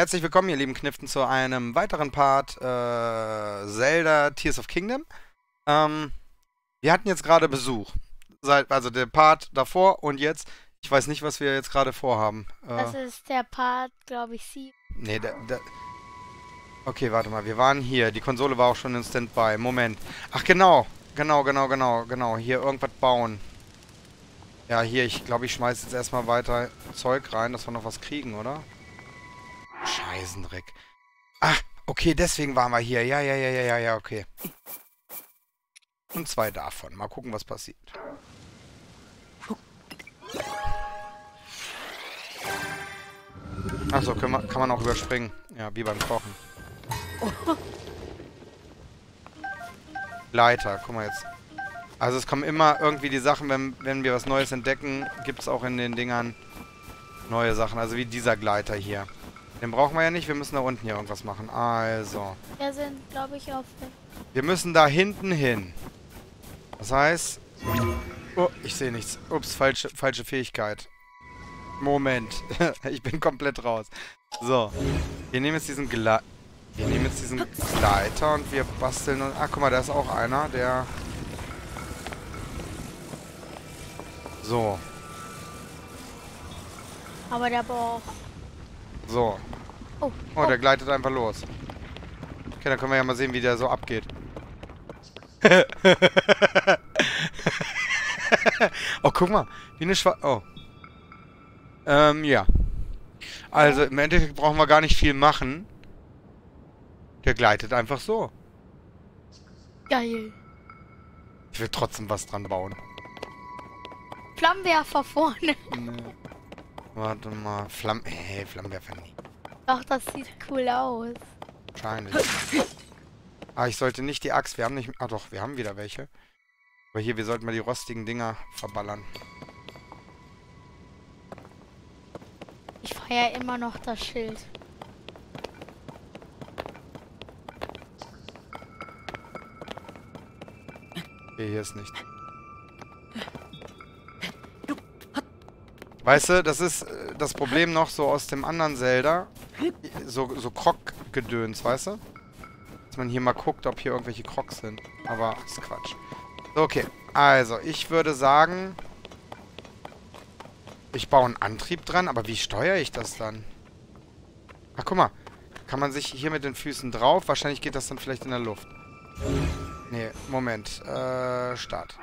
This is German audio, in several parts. Herzlich willkommen, ihr lieben Kniften, zu einem weiteren Part Zelda Tears of Kingdom. Wir hatten jetzt gerade Besuch. Also der Part davor und jetzt. Ich weiß nicht, was wir jetzt gerade vorhaben. Das ist der Part, glaube ich, 7. Nee, okay, warte mal. Wir waren hier. Die Konsole war auch schon in Standby. Moment. Ach, genau. Genau. Hier irgendwas bauen. Ja, hier. Ich glaube, ich schmeiße jetzt erstmal weiter Zeug rein, dass wir noch was kriegen, oder? Scheißendreck. Ach, okay, deswegen waren wir hier. Ja, okay. Und zwei davon. Mal gucken, was passiert. Achso, kann man auch überspringen. Ja, wie beim Kochen. Leiter, guck mal jetzt. Also es kommen immer irgendwie die Sachen, wenn wir was Neues entdecken, gibt es auch in den Dingern neue Sachen. Also wie dieser Gleiter hier. Den brauchen wir ja nicht, wir müssen da unten hier irgendwas machen. Also. Wir sind, glaube ich, auf. Wir müssen da hinten hin. Das heißt. Oh, ich sehe nichts. Ups, falsche Fähigkeit. Moment. Ich bin komplett raus. So. Wir nehmen jetzt diesen Gleiter und wir basteln und. Ach, guck mal, da ist auch einer, der. So. Aber der braucht. So. Oh, der gleitet einfach los. Okay, dann können wir ja mal sehen, wie der so abgeht. Oh, guck mal. Wie eine Schwa... Oh. Ja. Also, im Endeffekt brauchen wir gar nicht viel machen. Der gleitet einfach so. Geil. Ich will trotzdem was dran bauen. Flammenwerfer vorne. Nee. Warte mal, Flammenwerfer nie. Ach, das sieht cool aus. Wahrscheinlich. Ah, ich sollte nicht die Axt, wir haben nicht... Ah doch, wir haben wieder welche. Aber hier, wir sollten mal die rostigen Dinger verballern. Ich feiere immer noch das Schild. Okay, hier ist nichts. Weißt du, das ist das Problem noch so aus dem anderen Zelda. So Krog-Gedöns, weißt du? Dass man hier mal guckt, ob hier irgendwelche Krogs sind. Aber das ist Quatsch. Okay, also ich würde sagen, ich baue einen Antrieb dran, aber wie steuere ich das dann? Ach, guck mal. Kann man sich hier mit den Füßen drauf? Wahrscheinlich geht das dann vielleicht in der Luft. Nee, Moment. Start.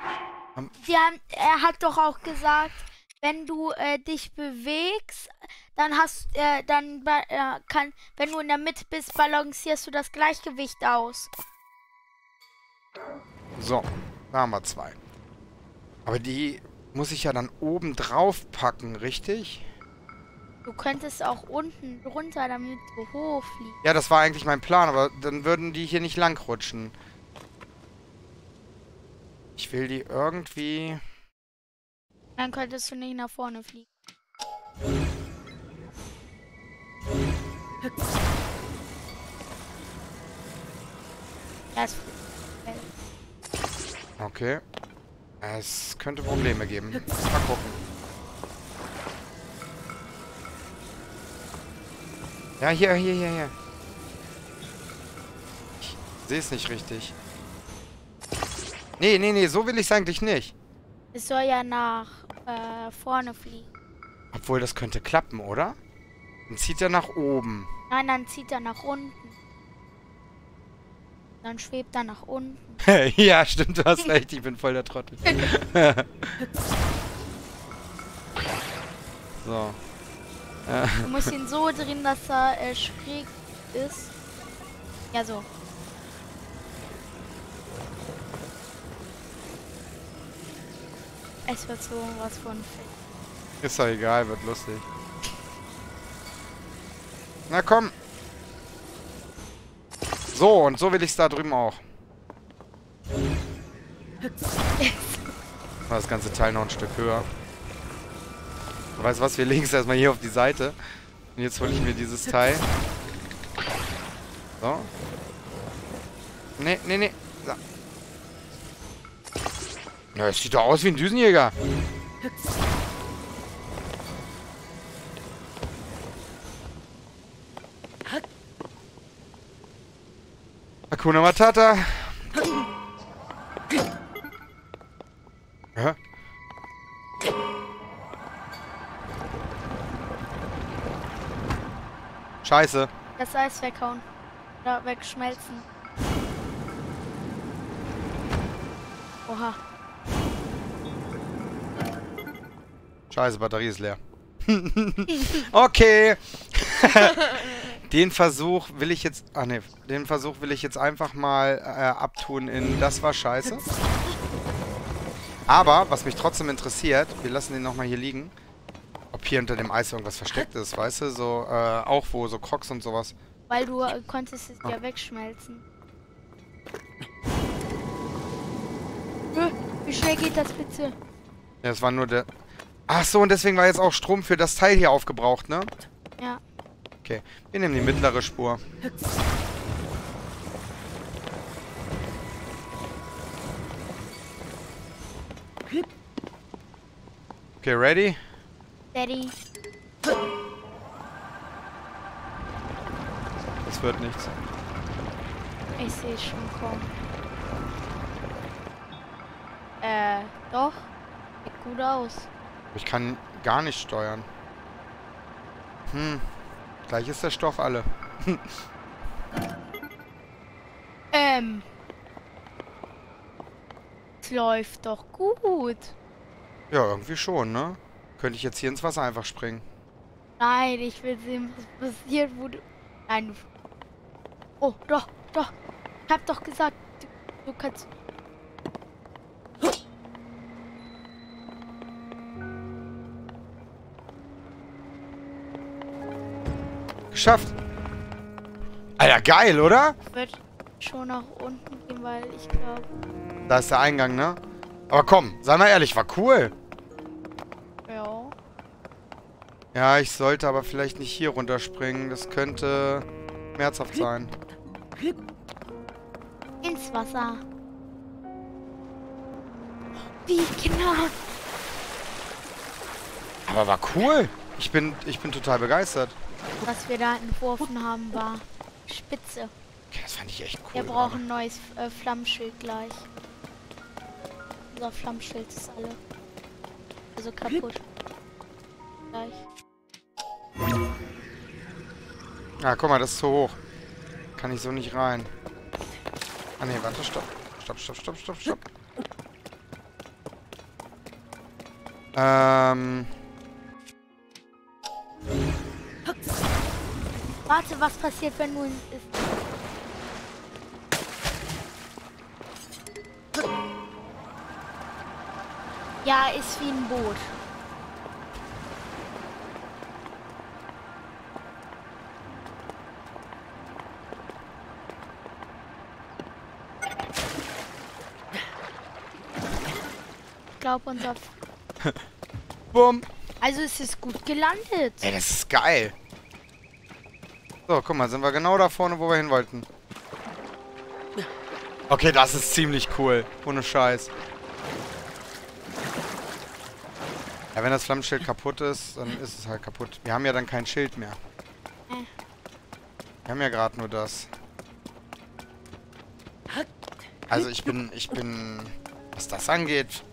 Er hat doch auch gesagt... Wenn du dich bewegst, dann hast wenn du in der Mitte bist, balancierst du das Gleichgewicht aus. So, da haben wir zwei. Aber die muss ich ja dann oben drauf packen, richtig? Du könntest auch unten runter, damit du hochfliegst. Ja, das war eigentlich mein Plan, aber dann würden die hier nicht lang rutschen. Ich will die irgendwie... Dann könntest du nicht nach vorne fliegen. Okay. Es könnte Probleme geben. Mal gucken. Ja, hier. Ich sehe es nicht richtig. Nee, so will ich es eigentlich nicht. Es soll ja nach... vorne fliegen. Obwohl, das könnte klappen, oder? Dann zieht er nach oben. Nein, dann zieht er nach unten. Dann schwebt er nach unten. Ja, stimmt, du hast recht. Ich bin voll der Trottel. So. Du musst ihn so drehen, dass er schräg ist. Ja, so. Es wird so was von... Ist ja egal, wird lustig. Na komm! So, und so will ich es da drüben auch. Das ganze Teil noch ein Stück höher. Weißt du was, wir legen es erstmal hier auf die Seite. Und jetzt hole ich mir dieses Teil. So. Nee. So. Ja, es sieht doch aus wie ein Düsenjäger. Hakuna Matata. Hä? Scheiße. Das Eis weghauen. Oder wegschmelzen. Oha. Scheiße, Batterie ist leer. Okay. Den Versuch will ich jetzt... Ach ne, den Versuch will ich jetzt einfach mal abtun in... Das war scheiße. Aber, was mich trotzdem interessiert, wir lassen den nochmal hier liegen, ob hier unter dem Eis irgendwas versteckt ist, weißt du? So, auch wo, so Crocs und sowas. Weil du konntest es ja wegschmelzen. Wie schnell geht das bitte? Ja, das war nur der... Ach so, und deswegen war jetzt auch Strom für das Teil hier aufgebraucht, ne? Ja. Okay, wir nehmen die mittlere Spur. Okay, ready? Ready. Das wird nichts. Ich sehe schon kommen. Doch. Sieht gut aus. Ich kann gar nicht steuern. Hm. Gleich ist der Stoff alle. Es läuft doch gut. Ja, irgendwie schon, ne? Könnte ich jetzt hier ins Wasser einfach springen? Nein, ich will sehen, was passiert, wo du... Nein. Oh, doch, doch. Ich hab doch gesagt, du kannst... Geschafft. Alter, geil, oder? Ich würde schon nach unten gehen, weil ich glaube... Da ist der Eingang, ne? Aber komm, sei mal ehrlich, war cool. Ja. Ja, ich sollte aber vielleicht nicht hier runterspringen. Das könnte schmerzhaft sein. Ins Wasser. Wie genau. Aber war cool. Ich bin total begeistert. Was wir da entworfen haben, war spitze. Okay, das fand ich echt cool. Wir brauchen ein neues Flammschild gleich. Unser Flammschild ist alle. Also kaputt. Gleich. Ah, guck mal, das ist zu hoch. Kann ich so nicht rein. Ah ne, warte, stopp. Stopp, stopp, stopp, stopp, stopp. Warte, was passiert, wenn du ihn isst? Ja, ist wie ein Boot. Ich glaube, unser... Bumm. Also es ist gut gelandet. Ey, das ist geil. So, guck mal, sind wir genau da vorne, wo wir hin wollten. Okay, das ist ziemlich cool. Ohne Scheiß. Ja, wenn das Flammenschild kaputt ist, dann ist es halt kaputt. Wir haben ja dann kein Schild mehr. Wir haben ja gerade nur das. Also ich bin, was das angeht,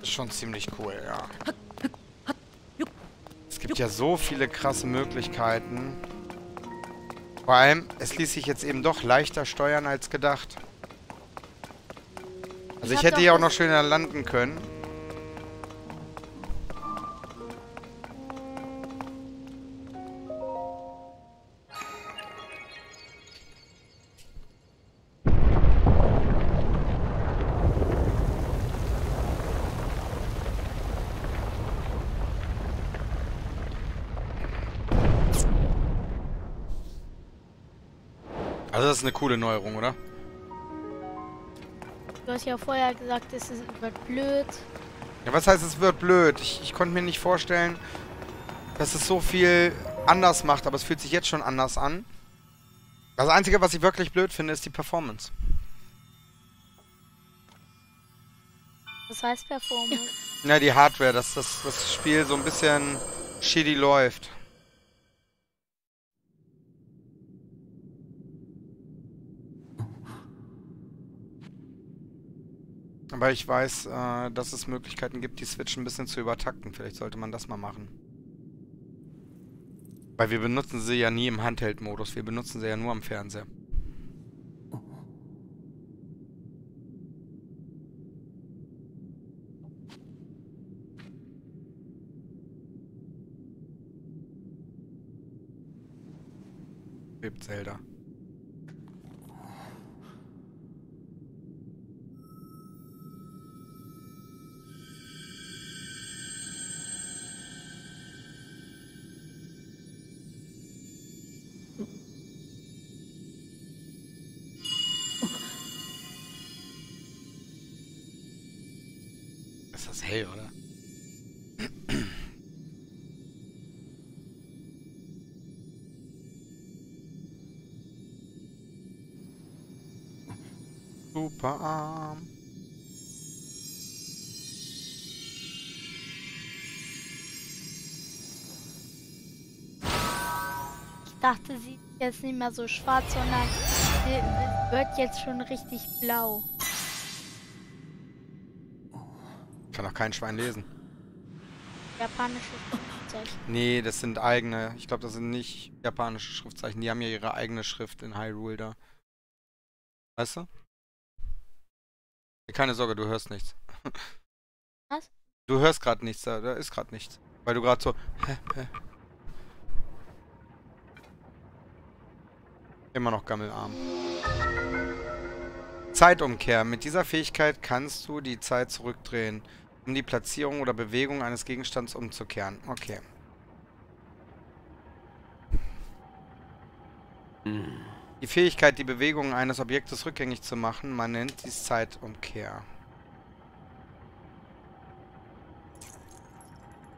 ist schon ziemlich cool, ja. Es gibt ja so viele krasse Möglichkeiten. Vor allem, es ließ sich jetzt eben doch leichter steuern als gedacht. Also ich hätte ja auch noch schöner landen können. Also das ist eine coole Neuerung, oder? Du hast ja vorher gesagt, es wird blöd. Ja, was heißt, es wird blöd? Ich konnte mir nicht vorstellen, dass es so viel anders macht, aber es fühlt sich jetzt schon anders an. Das Einzige, was ich wirklich blöd finde, ist die Performance. Was heißt Performance? Na, die Hardware, dass das Spiel so ein bisschen shitty läuft. Aber ich weiß, dass es Möglichkeiten gibt, die Switch ein bisschen zu übertakten. Vielleicht sollte man das mal machen. Weil wir benutzen sie ja nie im Handheld-Modus. Wir benutzen sie ja nur am Fernseher. Lebt Zelda. Hey, oder? Super arm. Ich dachte, sie ist jetzt nicht mehr so schwarz, sondern sie wird jetzt schon richtig blau. Kann doch kein Schwein lesen. Japanische Schriftzeichen. Nee, das sind eigene. Ich glaube, das sind nicht japanische Schriftzeichen. Die haben ja ihre eigene Schrift in Hyrule da. Weißt du? Keine Sorge, du hörst nichts. Was? Du hörst gerade nichts, da ist gerade nichts. Weil du gerade so... Immer noch gammelarm. Zeitumkehr. Mit dieser Fähigkeit kannst du die Zeit zurückdrehen, um die Platzierung oder Bewegung eines Gegenstands umzukehren. Okay. Die Fähigkeit, die Bewegung eines Objektes rückgängig zu machen, man nennt dies Zeitumkehr.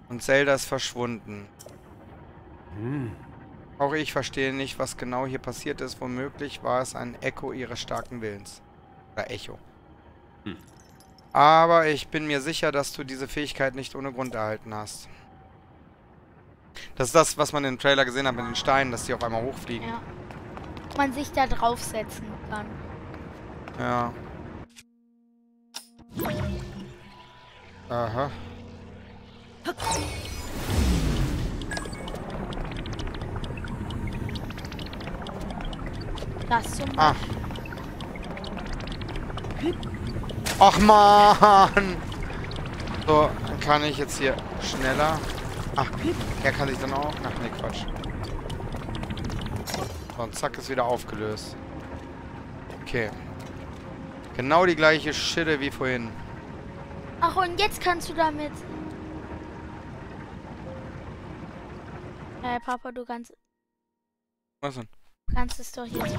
Und Zelda ist verschwunden. Auch ich verstehe nicht, was genau hier passiert ist. Womöglich war es ein Echo ihres starken Willens. Oder Echo. Aber ich bin mir sicher, dass du diese Fähigkeit nicht ohne Grund erhalten hast. Das ist das, was man im Trailer gesehen hat mit den Steinen, dass die auf einmal hochfliegen. Ja. Ob man sich da draufsetzen kann. Ja. Aha. Das zum Beispiel. Ach man! So, dann kann ich jetzt hier schneller. Ach, er kann sich dann auch. Ach ne, Quatsch. So, und zack, ist wieder aufgelöst. Okay. Genau die gleiche Schille wie vorhin. Ach, und jetzt kannst du damit. Papa, du kannst. Was denn? Du kannst es doch jetzt.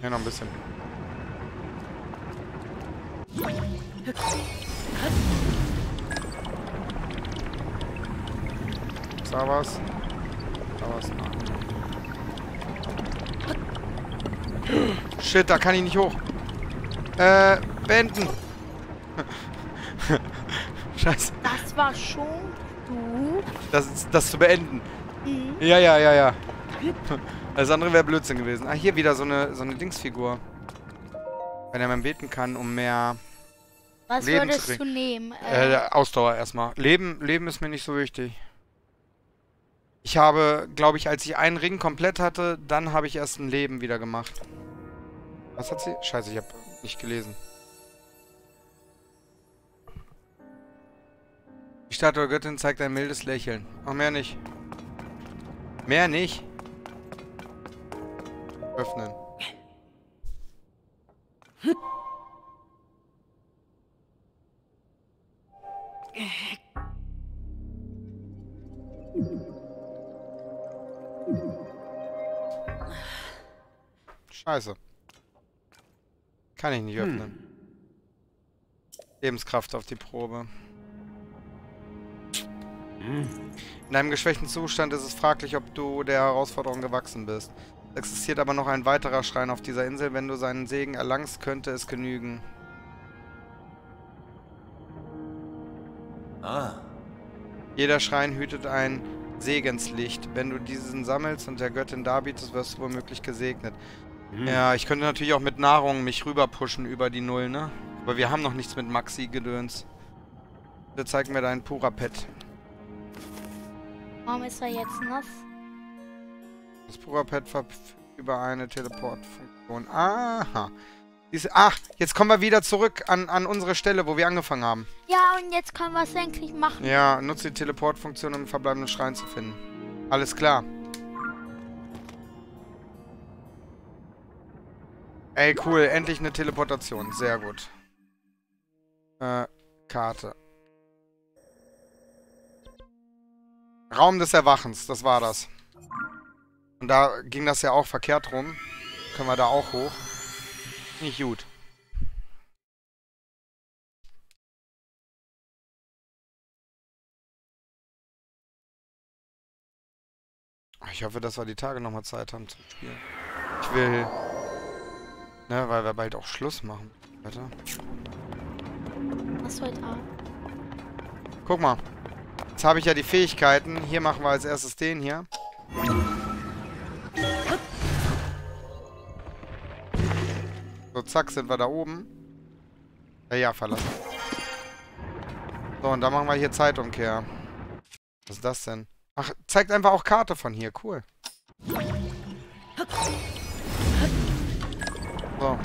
Ja, noch ein bisschen. Da war's. Da war's. Shit, da kann ich nicht hoch. Beenden. Scheiße. Das war schon du. Das zu beenden. Mhm. Ja. Alles andere wäre Blödsinn gewesen. Ah, hier wieder so eine Dingsfigur. Wenn er man beten kann, um mehr Was Leben würdest zu du nehmen? Ausdauer erstmal. Leben ist mir nicht so wichtig. Ich habe, glaube ich, als ich einen Ring komplett hatte, dann habe ich erst ein Leben wieder gemacht. Was hat sie? Scheiße, ich habe nicht gelesen. Die Statue Göttin zeigt ein mildes Lächeln. Auch mehr nicht. Mehr nicht. Öffnen. Scheiße. Kann ich nicht öffnen. Lebenskraft auf die Probe. In einem geschwächten Zustand ist es fraglich, ob du der Herausforderung gewachsen bist. Es existiert aber noch ein weiterer Schrein auf dieser Insel. Wenn du seinen Segen erlangst, könnte es genügen. Ah. Jeder Schrein hütet ein Segenslicht. Wenn du diesen sammelst und der Göttin darbietest, wirst du womöglich gesegnet. Hm. Ja, ich könnte natürlich auch mit Nahrung mich rüber pushen über die Null, ne? Aber wir haben noch nichts mit Maxi-Gedöns. Bitte zeig mir dein PuraPad. Warum ist er jetzt nass? Das PuraPad verfügt über eine Teleportfunktion. Aha. Ach, jetzt kommen wir wieder zurück an unsere Stelle, wo wir angefangen haben. Ja, und jetzt können wir es endlich machen. Ja, nutze die Teleportfunktion, um den verbleibenden Schrein zu finden. Alles klar. Ey, cool. Endlich eine Teleportation. Sehr gut. Karte. Raum des Erwachens. Das war das. Und da ging das ja auch verkehrt rum. Können wir da auch hoch. Nicht gut. Ich hoffe, dass wir die Tage nochmal Zeit haben zum Spielen. Ich will... Ne, weil wir bald auch Schluss machen. Weiter. Was heute Abend? Guck mal. Jetzt habe ich ja die Fähigkeiten. Hier machen wir als erstes den hier. So, zack, sind wir da oben. Ja, verlassen. So, und dann machen wir hier Zeitumkehr. Was ist das denn? Ach, zeigt einfach auch Karte von hier. Cool. So.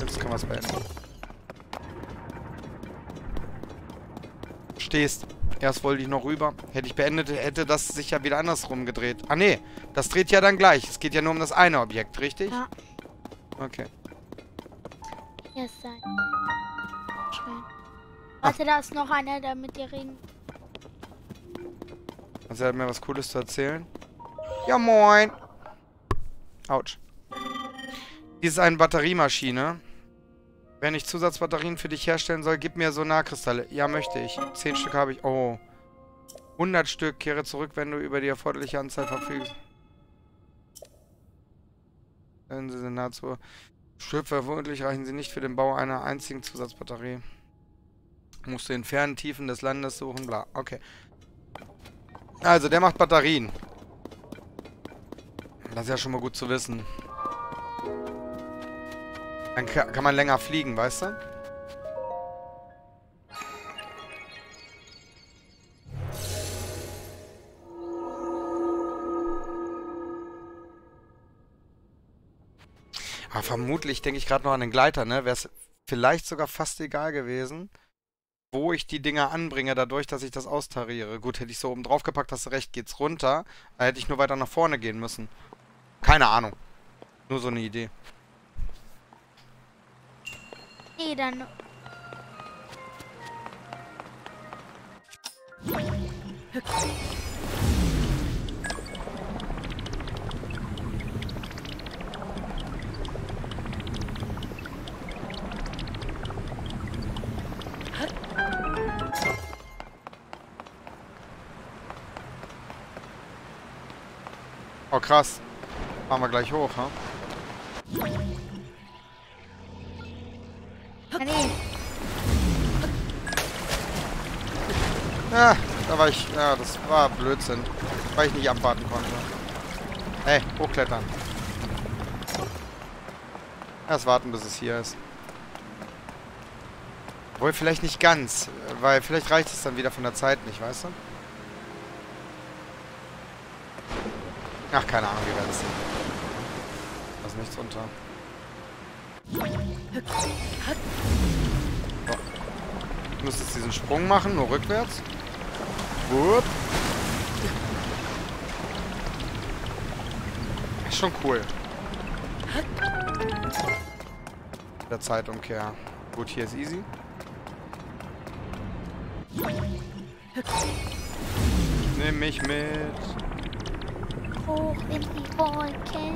Jetzt können wir es beenden. Erst wollte ich noch rüber. Hätte ich beendet, hätte das sich ja wieder andersrum gedreht. Ah, nee. Das dreht ja dann gleich. Es geht ja nur um das eine Objekt, richtig? Ja. Okay. Yes, sein. Schön. Warte, da ist noch einer, der mit dir reden. Also, er hat mir was Cooles zu erzählen. Ja, moin. Autsch. Dies ist eine Batteriemaschine. Wenn ich Zusatzbatterien für dich herstellen soll, gib mir Sonarkristalle. Ja, möchte ich. 10 Stück habe ich. Oh. 100 Stück. Kehre zurück, wenn du über die erforderliche Anzahl verfügst. Denn sie sind nahezu... Vermutlich reichen sie nicht für den Bau einer einzigen Zusatzbatterie. Musst du in fernen Tiefen des Landes suchen. Bla. Okay. Also, der macht Batterien. Das ist ja schon mal gut zu wissen. Dann kann man länger fliegen, weißt du? Aber vermutlich denke ich gerade noch an den Gleiter, ne? Wäre es vielleicht sogar fast egal gewesen, wo ich die Dinger anbringe, dadurch, dass ich das austariere. Gut, hätte ich so oben drauf gepackt, hast du recht, geht's runter. Da hätte ich nur weiter nach vorne gehen müssen. Keine Ahnung. Nur so eine Idee. Nee, dann... Oh, krass. Fahren wir gleich hoch, ha? Ja, da war ich... Ja, das war Blödsinn. Weil ich nicht abwarten konnte. Hey, hochklettern. Erst warten, bis es hier ist. Obwohl, vielleicht nicht ganz. Weil vielleicht reicht es dann wieder von der Zeit nicht, weißt du? Ach, keine Ahnung, wie wir das sehen. Da ist nichts unter. So. Ich muss jetzt diesen Sprung machen, nur rückwärts. Gut. Ist schon cool. Der Zeitumkehr. Gut, hier ist easy. Nimm mich mit. Hoch in die Wolke.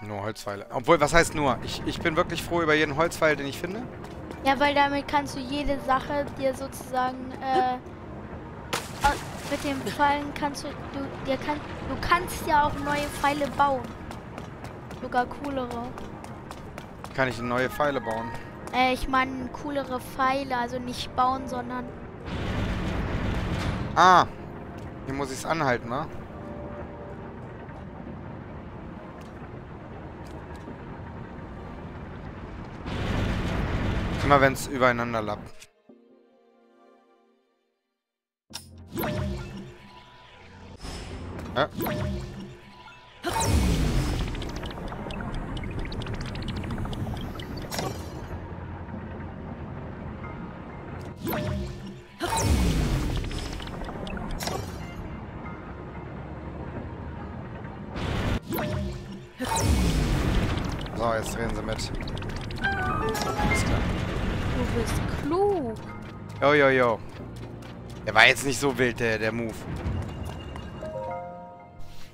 Nur Holzpfeile. Obwohl, was heißt nur? Ich bin wirklich froh über jeden Holzpfeil, den ich finde. Ja, weil damit kannst du jede Sache dir sozusagen, mit den Pfeilen kannst du, du kannst ja auch neue Pfeile bauen. Sogar coolere. Kann ich neue Pfeile bauen? Ich meine coolere Pfeile, also nicht bauen, sondern... Ah, hier muss ich es anhalten, wa? Immer wenn es übereinander lappt. Ja. So, jetzt drehen sie mit. Alles klar. Du bist klug. Jo, jo, jo. Der war jetzt nicht so wild, der Move.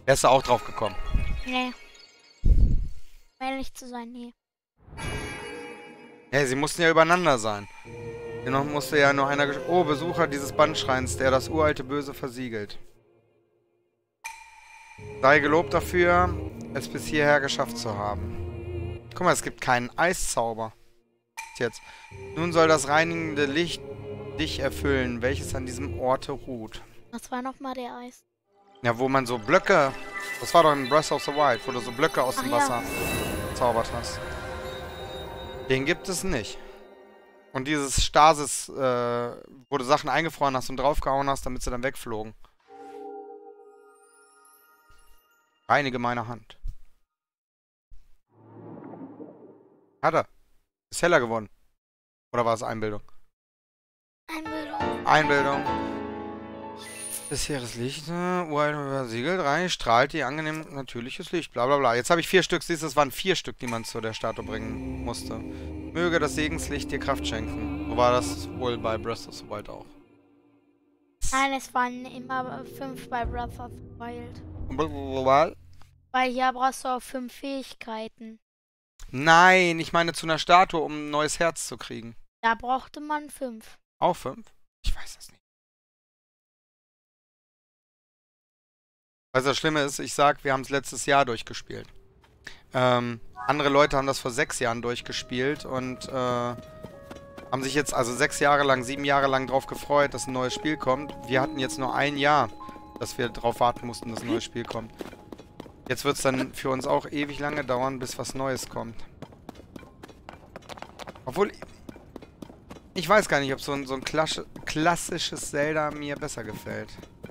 Wärst du auch drauf gekommen? Nee. Ehrlich zu sein, nee. Hey, sie mussten ja übereinander sein. Dennoch musste ja nur einer... Oh, Besucher dieses Bandschreins, der das uralte Böse versiegelt. Sei gelobt dafür, es bis hierher geschafft zu haben. Guck mal, es gibt keinen Eiszauber. Jetzt. Nun soll das reinigende Licht dich erfüllen, welches an diesem Orte ruht. Was war nochmal der Eis? Ja, wo man so Blöcke... Das war doch in Breath of the Wild, wo du so Blöcke aus dem Wasser gezaubert hast. Den gibt es nicht. Und dieses Stasis, wo du Sachen eingefroren hast und draufgehauen hast, damit sie dann wegflogen. Reinige meine Hand. Hat er. Ist heller geworden. Oder war es Einbildung? Einbildung. Einbildung. Bisheres Licht, versiegelt rein, strahlt die angenehm natürliches Licht, bla bla bla. Jetzt habe ich 4 Stück, siehst du, es waren 4 Stück, die man zu der Statue bringen musste. Möge das Segenslicht dir Kraft schenken. Wo war das wohl bei Breath of the Wild auch? Nein, es waren immer 5 bei Breath of the Wild. Weil hier brauchst du auch 5 Fähigkeiten. Nein, ich meine zu einer Statue, um ein neues Herz zu kriegen. Da brauchte man 5. Auch 5? Ich weiß es nicht. Also das Schlimme ist, ich sag, wir haben es letztes Jahr durchgespielt. Andere Leute haben das vor 6 Jahren durchgespielt und haben sich jetzt also 7 Jahre lang drauf gefreut, dass ein neues Spiel kommt. Wir hatten jetzt nur ein Jahr, dass wir drauf warten mussten, dass ein neues Spiel kommt. Jetzt wird es dann für uns auch ewig lange dauern, bis was Neues kommt. Obwohl, ich weiß gar nicht, ob so ein klassisches Zelda mir besser gefällt.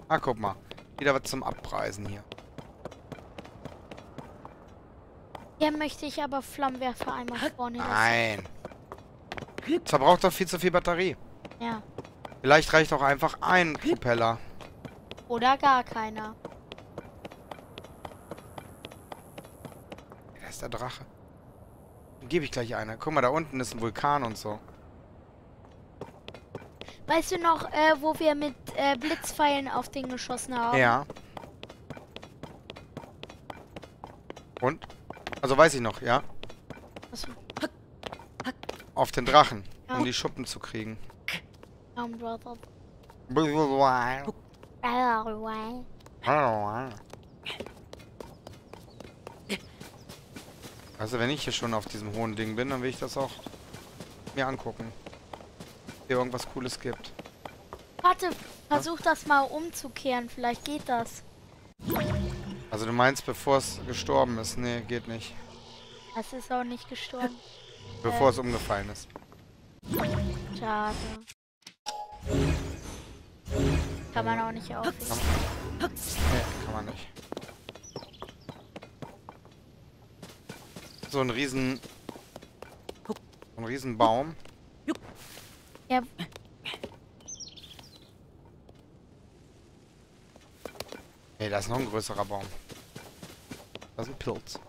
Ah, guck mal. Wieder was zum Abreißen hier. Hier möchte ich aber Flammenwerfer einmal vorne lassen. Nein. Das verbraucht doch viel zu viel Batterie. Ja. Vielleicht reicht auch einfach ein Propeller. Oder gar keiner. Da ist der Drache. Dann gebe ich gleich eine. Guck mal, da unten ist ein Vulkan und so. Weißt du noch, wo wir mit Blitzpfeilen auf den geschossen haben? Ja. Und? Also weiß ich noch, ja. Achso. Auf den Drachen, ja. Um die Schuppen zu kriegen. Also wenn ich hier schon auf diesem hohen Ding bin, dann will ich das auch mir angucken. Irgendwas Cooles gibt. Warte, versuch das mal umzukehren, vielleicht geht das. Also du meinst, bevor es gestorben ist? Nee, geht nicht. Es ist auch nicht gestorben. Bevor es umgefallen ist. Schade. Kann man auch nicht aufheben. Nee, kann man nicht. So ein riesen... Ein riesen Baum. Ja. Hey, da ist noch ein größerer Baum. Das ist ein Pilz.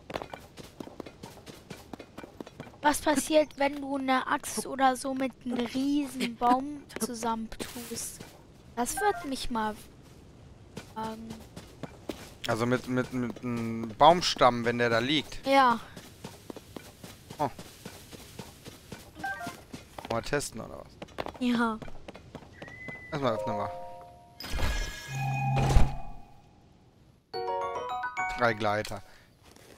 Was passiert, wenn du eine Axt oder so mit einem riesen Baum zusammentust? Das wird mich mal fragen. Also mit einem Baumstamm, wenn der da liegt. Ja. Oh. Mal testen oder was? Ja. Erstmal öffnen wir. 3 Gleiter.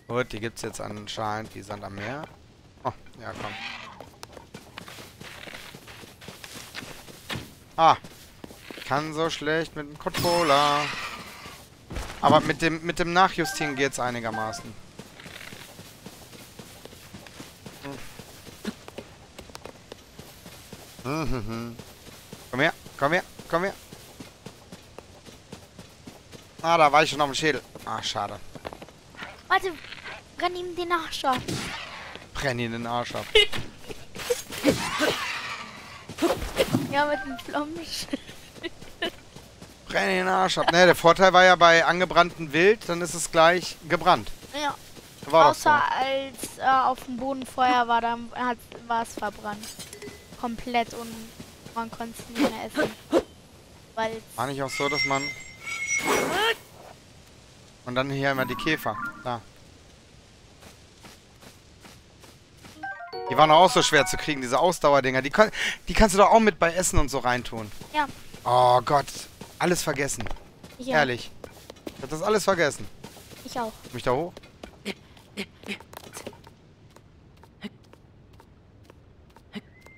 Gut, die gibt's jetzt anscheinend wie Sand am Meer. Oh, ja, komm. Ah. Kann so schlecht mit dem Controller. Aber mit dem Nachjustieren geht's einigermaßen. Hm. Komm her, komm her, komm her. Ah, da war ich schon auf dem Schädel. Ach, schade. Warte, brenn ihm den Arsch ab. Brenn ihm den Arsch ab. Ja, mit dem Flammensch. Brenn ihn den Arsch ab. Ne, der Vorteil war ja bei angebranntem Wild, dann ist es gleich gebrannt. Ja. War außer so, als auf dem Boden Feuer war, dann war es verbrannt. Komplett und man konnte es nicht mehr essen. Weil war nicht auch so, dass man... Und dann hier immer die Käfer. Da. Die waren auch so schwer zu kriegen, diese Ausdauerdinger. Die kannst du doch auch mit bei Essen und so reintun. Ja. Oh Gott. Alles vergessen. Ich ehrlich. Auch. Ich hab das alles vergessen. Ich auch. Komm ich da hoch?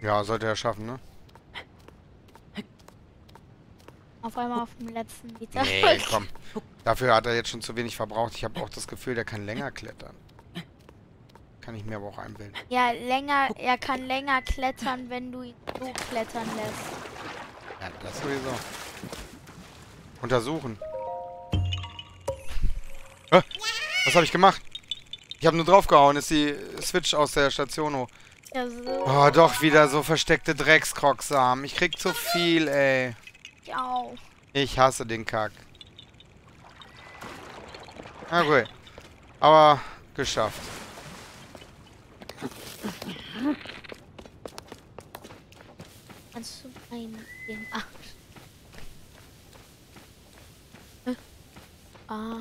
Ja, sollte er schaffen, ne? Auf einmal auf dem letzten Vita. Nee, komm. Dafür hat er jetzt schon zu wenig verbraucht. Ich habe auch das Gefühl, der kann länger klettern. Kann ich mir aber auch einbilden. Ja, länger. Er kann länger klettern, wenn du ihn so klettern lässt. Ja, das sowieso. Untersuchen. Was habe ich gemacht? Ich habe nur draufgehauen. Ist die Switch aus der Station hoch. Ja, so. Oh, doch wieder so versteckte Dreckskrocksamen. Ich krieg zu viel, ey. Au. Ich hasse den Kack. Na gut. Aber geschafft. Kannst du einen den Arsch? Ah.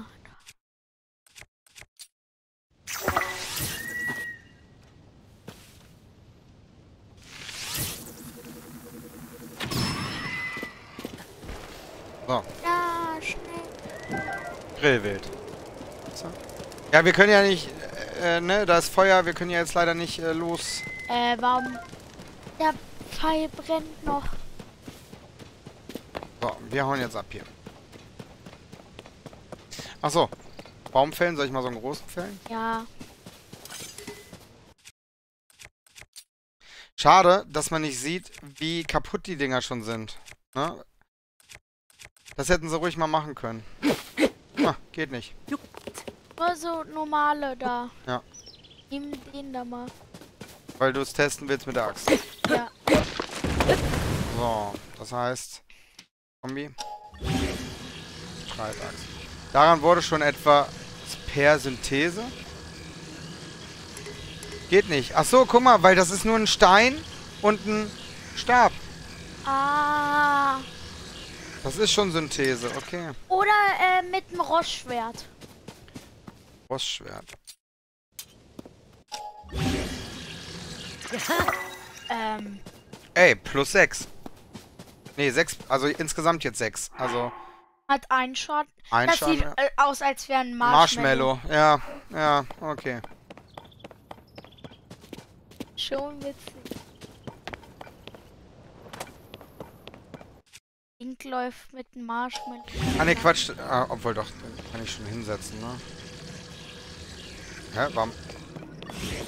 So. Ja, schnell. Grillwild. So. Ja, wir können ja nicht, ne, da ist Feuer, wir können ja jetzt leider nicht los. Warum? Der Pfeil brennt noch. So, wir hauen jetzt ab hier. Achso. Baumfällen, soll ich mal so einen großen fällen? Ja. Schade, dass man nicht sieht, wie kaputt die Dinger schon sind. Ne? Das hätten sie ruhig mal machen können. Ah, geht nicht. Nur so normale da. Ja. Nimm den da mal. Weil du es testen willst mit der Axt. Ja. So, das heißt... Kombi. Streitaxt. Daran wurde schon etwa per Synthese. Geht nicht. Ach so, guck mal, weil das ist nur ein Stein und ein Stab. Ah... Das ist schon Synthese, okay. Oder mit einem Rostschwert. Rostschwert. Ey, plus 6. Nee, 6, also insgesamt jetzt 6. Also. Hat einen Schaden. Das sieht aus, als wäre ein Marshmallow. Marshmallow, ja, ja, okay. Schon witzig. Link läuft mit dem Marshmallow. Ah ne, Quatsch. Ah, obwohl doch, kann ich schon hinsetzen, ne? Hä, warum?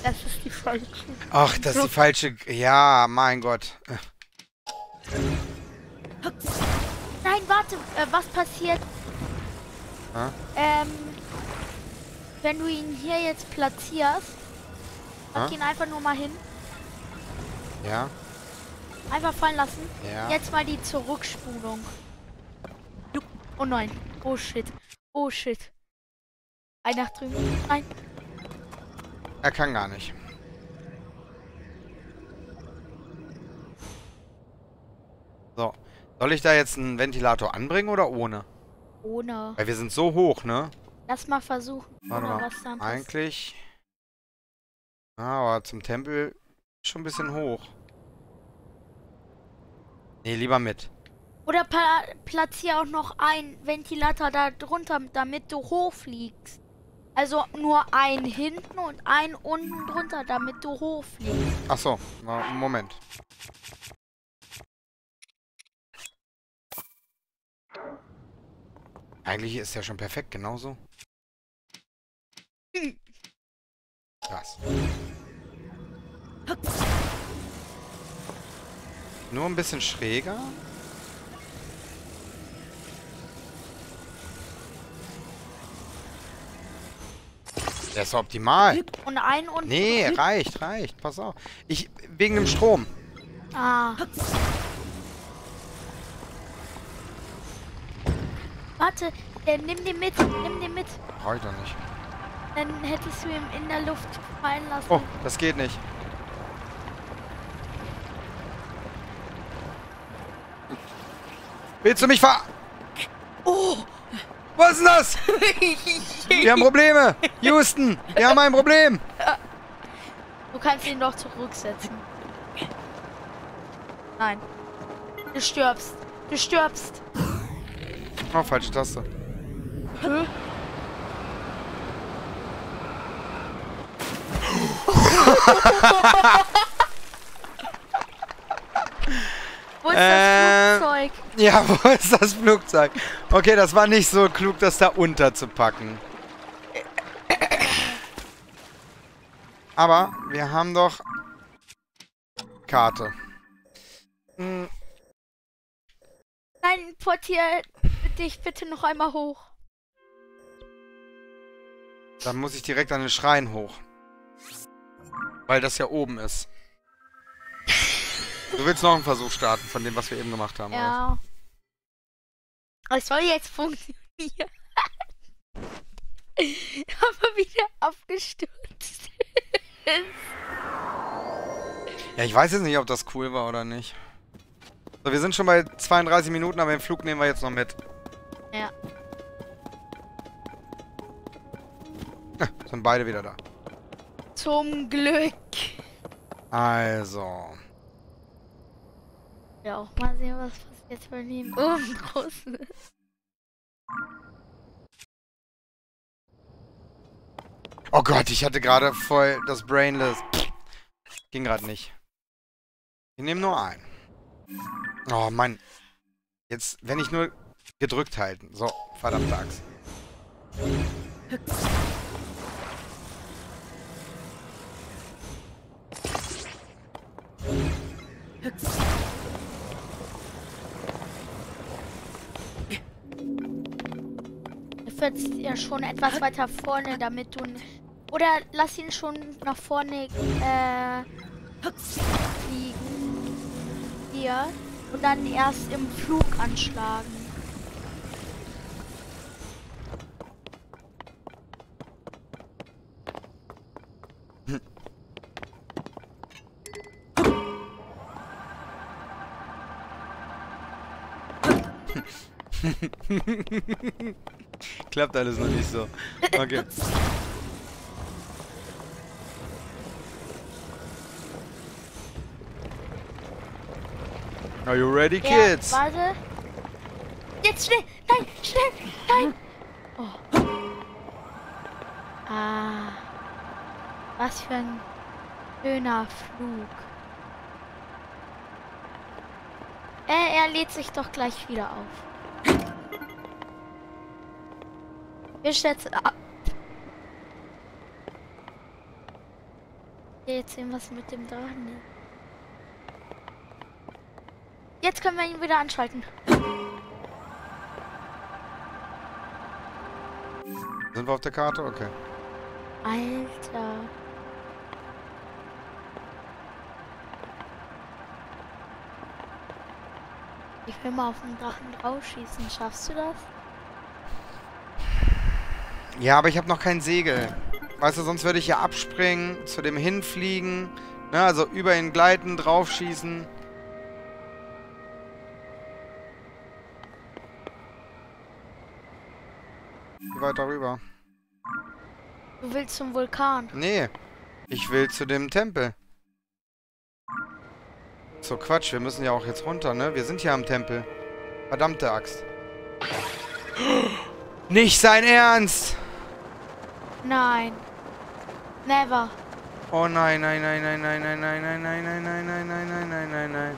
Das ist die falsche. Ach, das ist die falsche. Ja, mein Gott. Nein, warte, was passiert? Hä? Wenn du ihn hier jetzt platzierst, pack ihn einfach nur mal hin. Ja. Einfach fallen lassen. Ja. Jetzt mal die Zurückspulung. Oh nein. Oh shit. Oh shit. Ein nach drüben. Nein. Er kann gar nicht. So. Soll ich da jetzt einen Ventilator anbringen oder ohne? Ohne. Weil wir sind so hoch, ne? Lass mal versuchen. Warte mal, was dann eigentlich... Aber zum Tempel ist schon ein bisschen hoch. Nee, lieber mit. Oder platziere auch noch einen Ventilator da drunter, damit du hochfliegst. Also nur einen hinten und einen unten drunter, damit du hochfliegst. Achso, Moment. Eigentlich ist ja schon perfekt, genauso. Krass. Nur ein bisschen schräger. Das ist optimal. Und ein und nee, reicht. Pass auf. Wegen dem Strom. Ah. Warte, nimm den mit. Brauch ich doch nicht. Dann hättest du ihn in der Luft fallen lassen. Oh, das geht nicht. Willst du mich ver... Oh! Was ist denn das? Wir haben Probleme! Houston, wir haben ein Problem! Du kannst ihn doch zurücksetzen. Nein. Du stirbst. Du stirbst. Oh, falsche Taste. Hä? Wo ist das Flugzeug? Ja, wo ist das Flugzeug? Okay, das war nicht so klug, das da unterzupacken. Aber wir haben doch... Karte. Hm. Nein, portier dich bitte noch einmal hoch. Dann muss ich direkt an den Schrein hoch. Weil das ja oben ist. Du willst noch einen Versuch starten von dem, was wir eben gemacht haben. Ja. Es soll jetzt funktionieren. Aber wieder abgestürzt ist. Ja, ich weiß jetzt nicht, ob das cool war oder nicht. So, wir sind schon bei 32 Minuten, aber den Flug nehmen wir jetzt noch mit. Ja. Ja, sind beide wieder da. Zum Glück. Also. Ja, auch mal sehen, was passiert, wenn die im Ofen groß ist. Oh Gott, ich hatte gerade voll das Brainless. Ging gerade nicht. Wir nehmen nur einen. Oh Mann. Jetzt, wenn ich nur gedrückt halten. So, verdammte Axt. Jetzt ja schon etwas weiter vorne, damit du... Oder lass ihn schon nach vorne fliegen. Hier. Und dann erst im Flug anschlagen. Hm. Klappt alles noch nicht so. Okay. Are you ready, kids? Ja, warte. Jetzt schnell! Nein! Schnell! Nein! Oh. Ah. Was für ein schöner Flug. Er lädt sich doch gleich wieder auf. Wir schätzen ab. Jetzt sehen wir es mit dem Drachen. Jetzt können wir ihn wieder anschalten. Sind wir auf der Karte? Okay. Alter. Ich will mal auf den Drachen draufschießen. Schaffst du das? Ja, aber ich habe noch kein Segel. Weißt du, sonst würde ich ja abspringen, zu dem hinfliegen, ne, also über ihn gleiten, draufschießen. Geh weiter rüber. Du willst zum Vulkan? Nee, ich will zu dem Tempel. So, Quatsch, wir müssen ja auch jetzt runter, ne? Wir sind hier am Tempel. Verdammte Axt. Nicht sein Ernst! Nein. Never. Oh nein, nein, nein, nein, nein, nein, nein, nein, nein, nein, nein, nein, nein, nein, nein, nein, nein.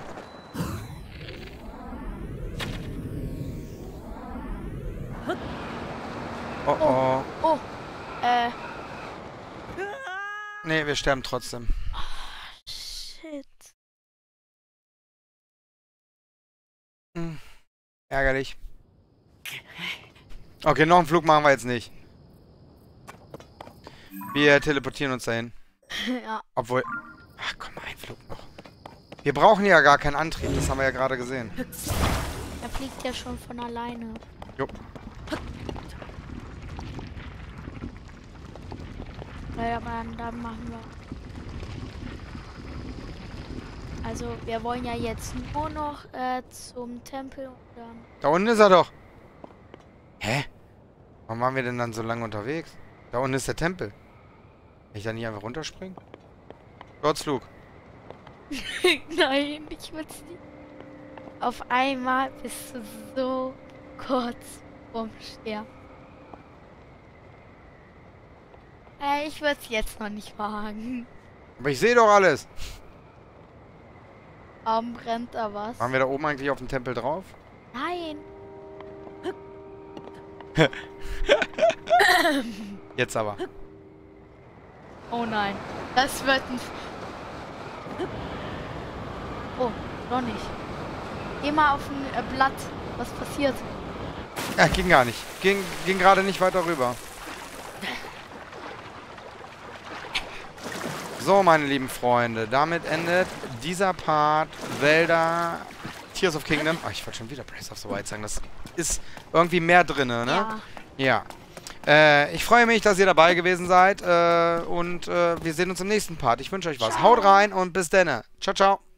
Oh oh. Oh. Nee, wir sterben trotzdem. Oh, shit. Hm. Ärgerlich. Okay, noch einen Flug machen wir jetzt nicht. Wir teleportieren uns dahin. Ja. Obwohl... Ach komm, ein Flug noch. Wir brauchen ja gar keinen Antrieb, das haben wir ja gerade gesehen. Er fliegt ja schon von alleine. Jo. Ja, Mann, dann machen wir. Also, wir wollen ja jetzt nur noch zum Tempel und dann... Da unten ist er doch! Hä? Warum waren wir denn dann so lange unterwegs? Da unten ist der Tempel. Kann ich da nicht einfach runterspringen? Kurzflug. Nein, ich will's nicht. Auf einmal bist du so kurz vorm Sterben. Ich würde es jetzt noch nicht wagen. Aber ich sehe doch alles. Warum brennt da was? Waren wir da oben eigentlich auf dem Tempel drauf? Nein. Jetzt aber. Oh nein. Das wird ein... Oh, noch nicht. Geh mal auf ein Blatt. Was passiert? Ja, ging gar nicht. Ging gerade nicht weiter rüber. So, meine lieben Freunde, damit endet dieser Part Zelda Tears of Kingdom. Oh, ich wollte schon wieder Breath of the Wild sagen. Das ist irgendwie mehr drin, ne? Ja. Ich freue mich, dass ihr dabei gewesen seid. Und wir sehen uns im nächsten Part. Ich wünsche euch was. Ciao. Haut rein und bis dann. Ciao, ciao.